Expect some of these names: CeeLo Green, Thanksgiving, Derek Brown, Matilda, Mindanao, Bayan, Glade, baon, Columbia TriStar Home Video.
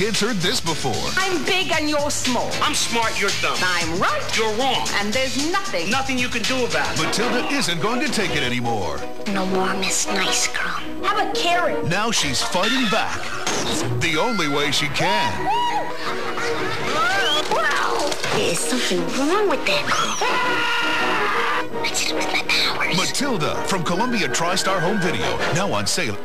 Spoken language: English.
kids heard this before. I'm big and you're small. I'm smart, you're dumb. I'm right, you're wrong. And there's nothing you can do about it. Matilda isn't going to take it anymore. No more Miss Nice Girl. Have a carrot. Now she's fighting back the only way she can. Wow. There's something wrong with that girl. Matilda from Columbia TriStar Home Video, now on sale.